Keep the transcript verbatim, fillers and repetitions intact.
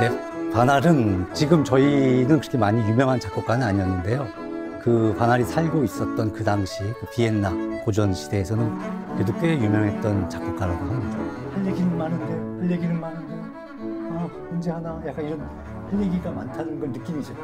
네, 반할은 지금 저희는 그렇게 많이 유명한 작곡가는 아니었는데요. 그 반할이 살고 있었던 그 당시 그 비엔나 고전 시대에서는 그래도 꽤 유명했던 작곡가라고 합니다. 할 얘기는 많은데, 할 얘기는 많은데, 아, 언제 하나 약간 이런 할 얘기가 많다는 건 느낌이죠.